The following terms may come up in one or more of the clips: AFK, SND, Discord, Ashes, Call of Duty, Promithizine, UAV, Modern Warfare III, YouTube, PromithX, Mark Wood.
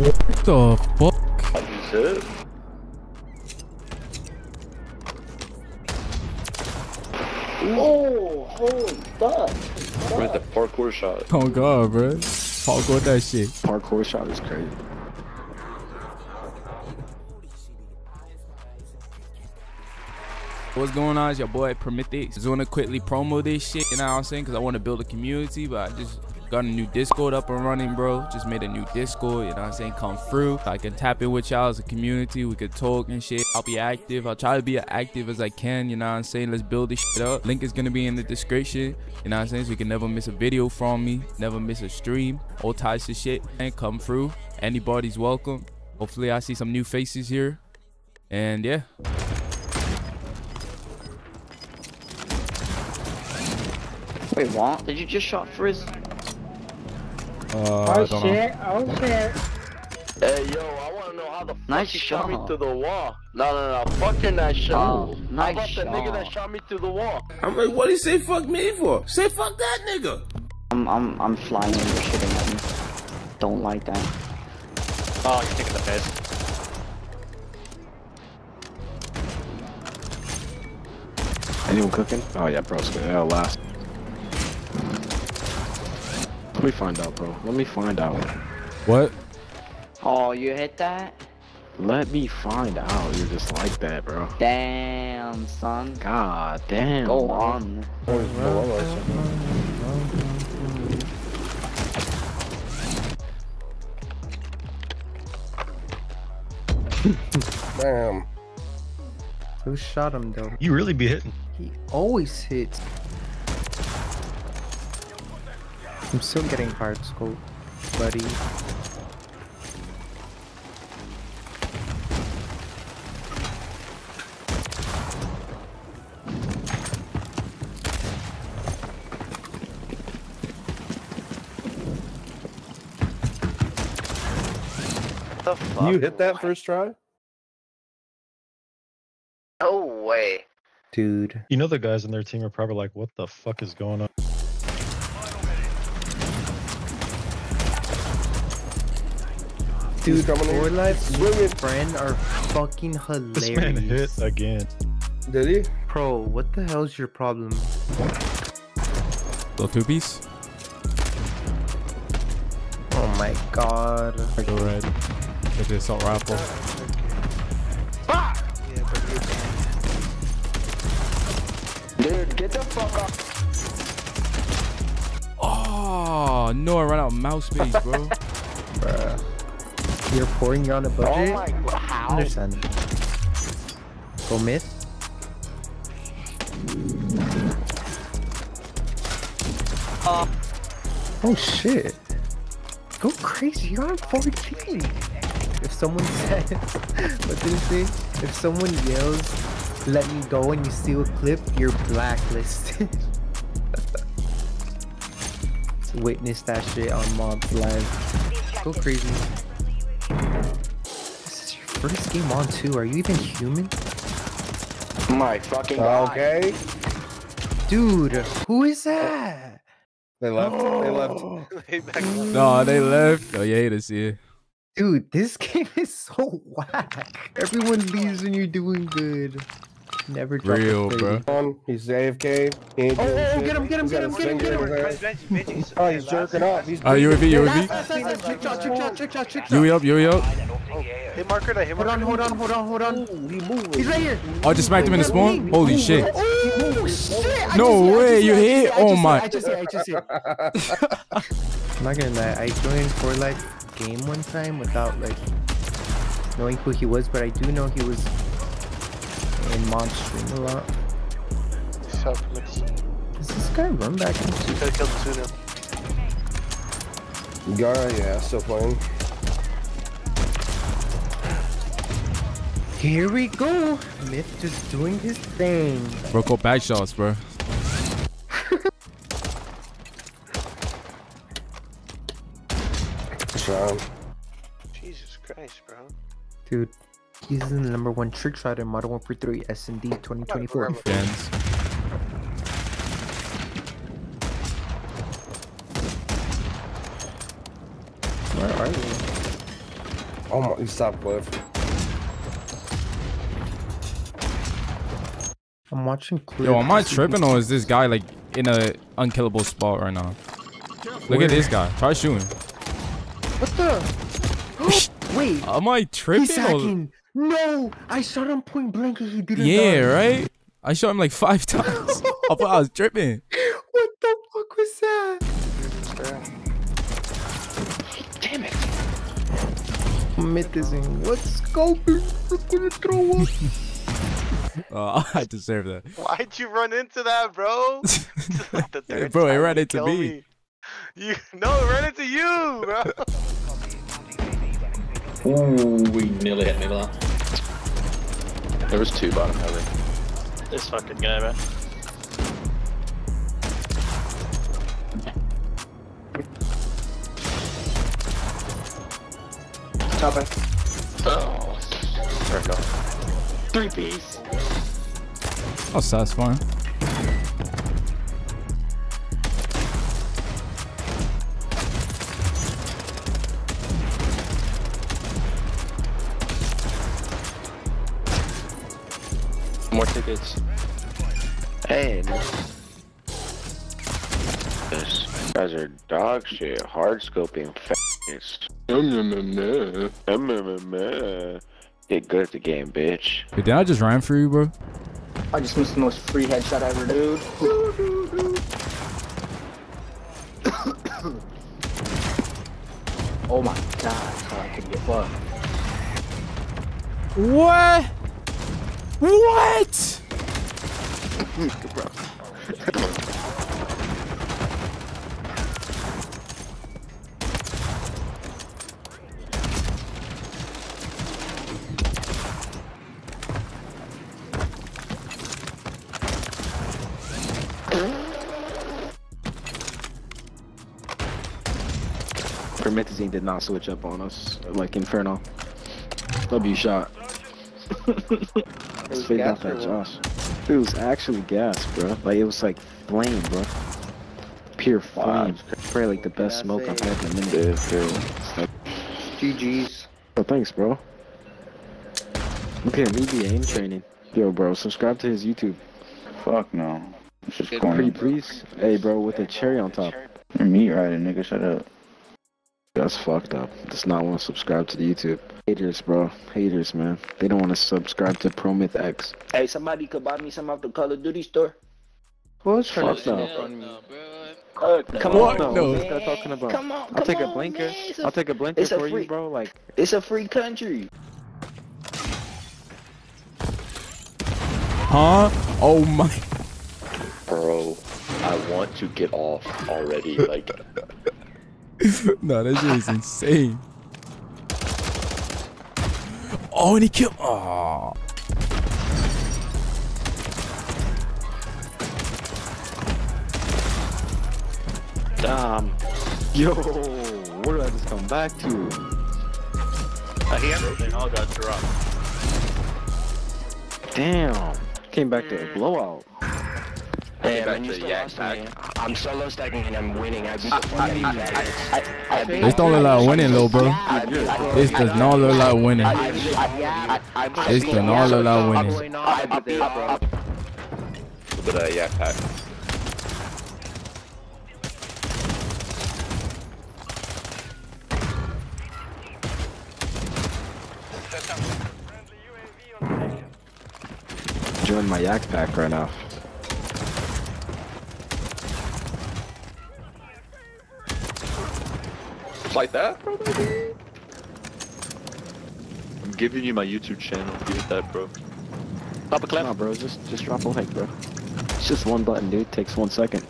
What the fuck? Is it? Oh, holy fuck. Right, the parkour shot. Oh god, bro. Parkour that shit. Parkour shot is crazy. What's going on? It's your boy PromithX. Just want to quickly promo this shit, you know what I'm saying? Because I want to build a community, but I just got a new Discord up and running, bro. Just made a new Discord, you know what I'm saying? Come through. I can tap in with y'all as a community. We could talk and shit. I'll be active. I'll try to be as active as I can, you know what I'm saying? Let's build this shit up. Link is going to be in the description, you know what I'm saying? So you can never miss a video from me, never miss a stream, all types of shit. And come through. Anybody's welcome. Hopefully, I see some new faces here. And yeah. Wait, what? Did you just shot Frizz? Oh shit, oh shit. Hey yo, I wanna know how the fuck you shot me through the wall. No, fucking that shot. How about the nigga that shot me through the wall? I'm like, what do you say fuck me for? Say fuck that nigga! I'm flying and you're shitting at me. Don't like that. Oh, you're taking the piss. Anyone cooking? Oh yeah, bro's good. That'll last. Let me find out, bro. Let me find out. What? Oh, you hit that? Let me find out. You're just like that, bro. Damn, son. God damn. Go on. Damn. Who shot him, though? You really be hitting. He always hits. I'm still getting hard scope, buddy. The fuck? You hit that first try? No way. Dude. You know the guys on their team are probably like, what the fuck is going on? Dude, Four Life and Friend are fucking hilarious. This man hit again. Did he? Bro, what the hell's your problem? Little two piece. Oh my god. I go red. Get the assault rifle. Fuck! Dude, get the fuck off. Oh, no, I ran out of mouse space, bro. Bruh. You're pouring on a budget? Oh my god, how? Understand. Go miss. Oh shit. Go crazy, you're on 4K. If someone says, what did it say? If someone yells, let me go and you steal a clip, you're blacklisted. Let's witness that shit on Mob's live. Go crazy. First game on too, are you even human? My fucking god. Okay. Dude, who is that? They left, oh. They left. No, they left. Oh, you hate us here. Dude, this game is so whack. Everyone leaves when you're doing good. Never drop real, bro. He's AFK. He oh, get him. Oh, he's jerking off. Oh, UAV. Trick shot. You up. Hit marker to hit marker. Hold on. He's right here. I just smacked him in the spawn. Holy shit. Oh, shit. No way. You hit? Oh, my. I just hit. I'm not gonna lie. I joined for like game one time without like knowing who he was, but I do know he was in Mod's stream a lot. Does this guy run back into? Yeah, still playing. Here we go! Myth just doing his thing. Bro, go back shots, bro. Jesus Christ, bro. Dude, he's in the #1 trick shot in Modern Warfare 3 SND 2024. Where are you? Oh my, you stop, Cliff. I'm watching Cliff. Yo, am I tripping or is this guy like in a unkillable spot right now? Look at this guy. Try shooting. What the? Wait. Am I tripping? He's hacking. No, I shot him point blank and he didn't die. Yeah, right? I shot him like 5 times. I thought I was tripping. What the fuck was that? Damn it. Promithizine. Let's go. We're gonna throw up. I deserve that. Why'd you run into that, bro? Bro, it ran into me. No, it ran into you, bro. Ooh, we nearly hit me with that. There was 2 bottom heavy. This fucking guy, man. Top end. Oh. There we go. 3 piece. Oh, satisfying. More tickets. Hey, these guys are dog shit. Hard scoping fast. Get good at the game, bitch. Dude, did I just rhyme for you, bro? I just missed the most free headshot ever, dude. Oh my god, I couldn't get fucked. What? What? Promithizine did not switch up on us like Inferno. W shot. It was actually gas, bro. Like it was like flame, bro. Pure flame. Probably like the best smoke I've had in a minute. GG's. Oh, thanks, bro. Okay, we be aim training. Yo, bro, subscribe to his YouTube. Fuck no. It's just corny, please. Hey, bro, with a cherry on top. You're meat riding, nigga. Shut up. That's fucked up. Does not want to subscribe to the YouTube. Haters, bro. Haters, man. They don't want to subscribe to PromithX. Hey, somebody could buy me some off the Call of Duty store. What's fucked up? Come on, no. What are talking about? Come on, I'll take a blinker. I'll take a blinker for you, bro. Like, it's a free country. Huh? Oh my. Bro, I want to get off already. Like. No, that shit is insane. Oh, and he killed. Oh. Damn. Yo, what did I just come back to? Everything all got dropped. Damn. Came back to a blowout. Hey, man, you still lost me. I'm solo stacking and I'm winning. I beat the fuck. This don't look like winning, little bro. This does not look like winning. This does not look like winning. A bit of yak pack. Join my yak pack right now. Like that, bro, baby. I'm giving you my YouTube channel. Give it that, bro. Drop a clap. Nah, bro, just drop a like, bro. It's just 1 button, dude. It takes 1 second.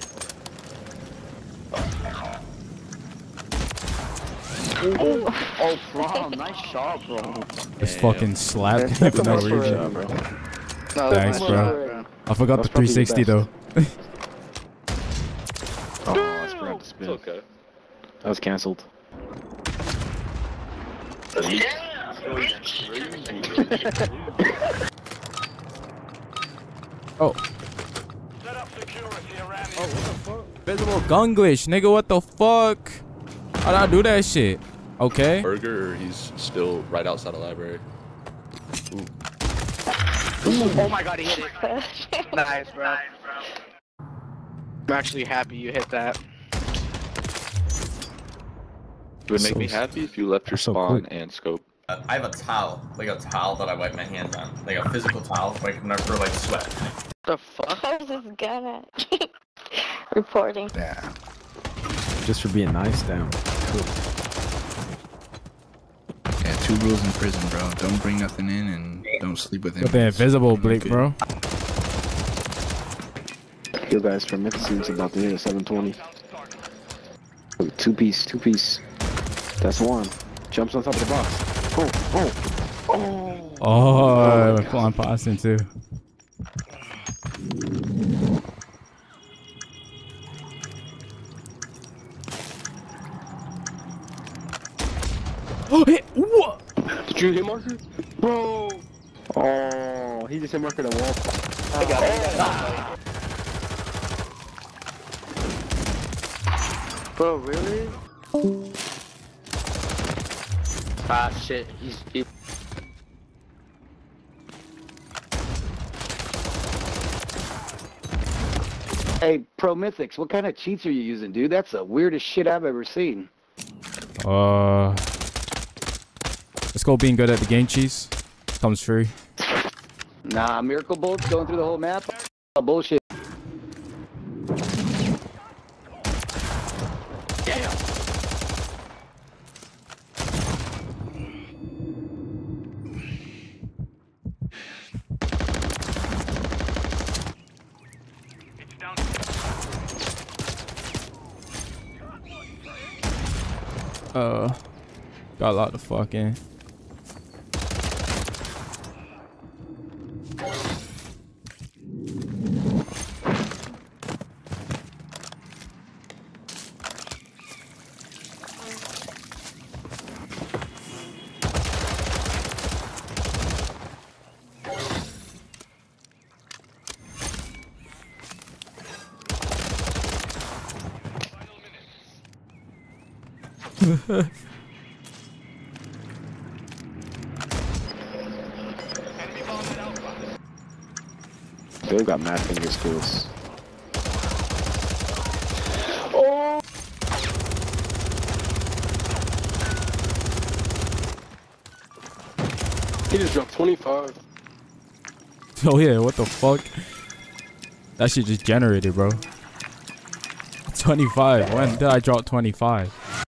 Oh, bro, nice shot, bro. This fucking slap. Thanks, bro. I forgot the 360 though. Oh, I grabbed the spin. It's okay. That was cancelled. Yeah, oh. Set up security around here. Oh, what the fuck? Visible gunglish, nigga, what the fuck? How'd I do that shit? Okay. Burger, or he's still right outside the library. Ooh. Ooh. Oh my god, he hit it. Nice, bro. I'm actually happy you hit that. It would make me happy if you left your spawn and scope. I have a towel, like a towel that I wipe my hands on, like a physical towel, like never like sweat. The fuck? How's this gun at? Reporting. Yeah. Just for being nice, damn. Cool. Yeah, 2 rules in prison, bro. Don't bring nothing in and don't sleep with him. But they're invisible, Blake, bro. Yo guys, Promithizine's about to hit a 720. Wait, 2-piece. That's one. Jumps on top of the box. Oh, we're flying past him too. Oh, hit! What? Did you hit marker? Bro! Oh, he just hit marker the wall. I got it. Ah. Bro, really? Ah, shit. He's deep. Hey, PromithX, what kind of cheats are you using, dude? That's the weirdest shit I've ever seen. Let's go being good at the game cheese. Comes free. Nah, miracle bolts going through the whole map. Oh, bullshit. Damn. It's down. Got a lot of fucking. They've got mad finger skills. Oh! He just dropped 25. Oh yeah, what the fuck? That shit just generated, bro. 25. When did I drop 25?